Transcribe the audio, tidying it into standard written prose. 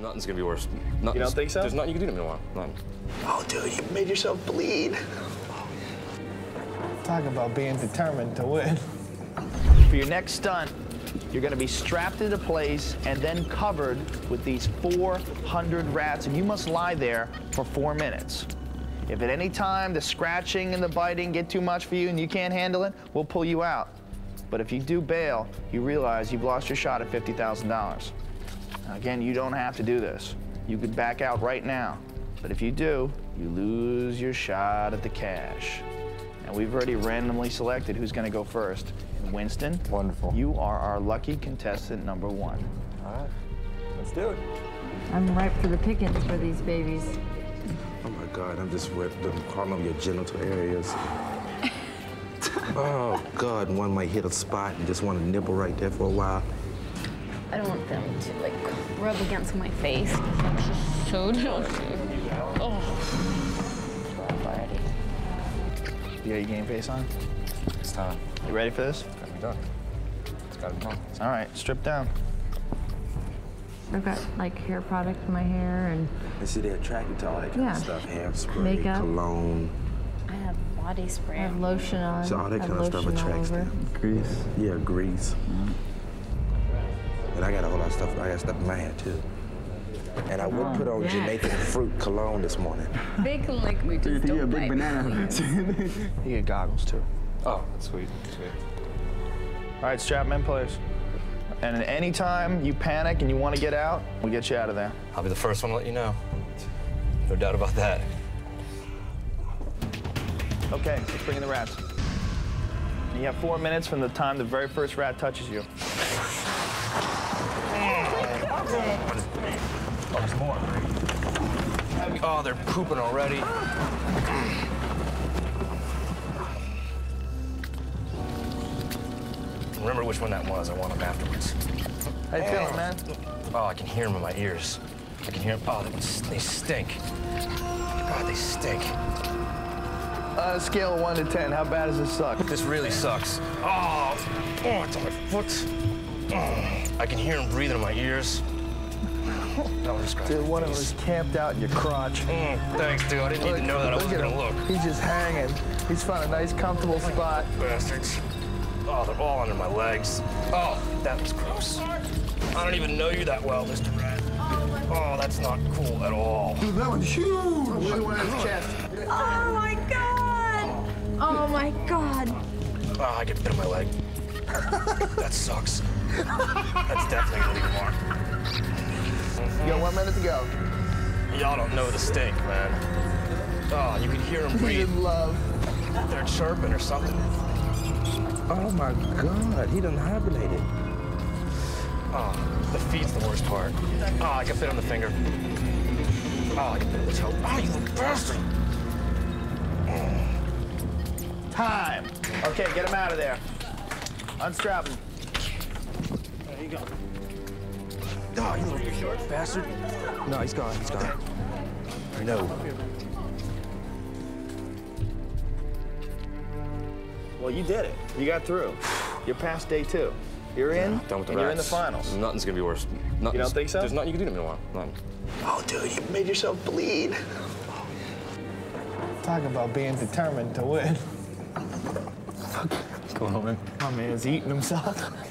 Nothing's gonna be worse. Nothing's, you don't think so? There's nothing you can do to me tomorrow. Nothing. Oh, dude, you made yourself bleed. Talk about being determined to win. For your next stunt, you're gonna be strapped into place and then covered with these 400 rats, and you must lie there for 4 minutes. If at any time the scratching and the biting get too much for you and you can't handle it, we'll pull you out. But if you do bail, you realize you've lost your shot at $50,000. Again, you don't have to do this. You could back out right now. But if you do, you lose your shot at the cash. And we've already randomly selected who's going to go first. And Winston, wonderful. You are our lucky contestant number one. All right, let's do it. I'm ripe for the pickings for these babies. Oh my God, I'm just whipped. I'm crawling on your genital areas. Oh God, one might hit a spot and just want to nibble right there for a while. I don't want them to, like, rub against my face, because I'm just so nauseous. Oh. Already. You got your game face on? It's time. You ready for this? It's gotta be done. It's gotta be done. All right, strip down. I've got, like, hair product in my hair and... And see, they're attracted to all that kind of stuff. Hair spray, makeup, cologne. I have body spray. I have lotion on. So all that kind of stuff attracts them. Grease. Yeah, grease. Mm-hmm. And I got a whole lot of stuff. I got stuff in my hair too. And I would put on Jamaican fruit cologne this morning. They can lick me, just don't bite. Banana. You get goggles too. Oh, that's sweet. Sweet. All right, strap men, players. And at any time you panic and you want to get out, we'll get you out of there. I'll be the first one to let you know. No doubt about that. Okay, let's bring in the rats. And you have 4 minutes from the time the very first rat touches you. Oh, there's more. Oh, they're pooping already. Remember which one that was. I want them afterwards. How you feeling, man? Oh, I can hear them in my ears. I can hear them. Oh, they stink. God, they stink. On a scale of 1 to 10, how bad does this suck? This really sucks. Oh, it's on my foot. I can hear them breathing in my ears. No, dude, one of them was camped out in your crotch. Thanks, dude. I didn't need to know that. I wasn't gonna look. He's just hanging. He's found a nice, comfortable spot. Bastards. Oh, they're all under my legs. Oh, that was gross. I don't even know you that well, Mr. Rat. Oh, that's not cool at all. Dude, that one's huge. Oh my God. Oh my God. Oh, I get bit on my leg. That sucks. That's definitely gonna leave a mark. You got 1 minute to go. Y'all don't know the stink, man. Oh, you can hear them breathe. They're chirping or something. Oh my God, he done hibernated. Oh, the feet's the worst part. Oh, I can fit on the finger. Oh, I can fit on the toe. Oh, you little bastard! Time. Okay, get him out of there. Unstrap him. There you go. Oh, you little short bastard. No, he's gone. He's gone. I know. Well, you did it. You got through. You're past day 2. You're in, done with the rats. You're in the finals. Nothing's gonna be worse. Nothing's, you don't think so? There's nothing you can do to me tomorrow. Nothing. Oh, dude, you made yourself bleed. Talk about being determined to win. What's going on, man? My man's eating himself.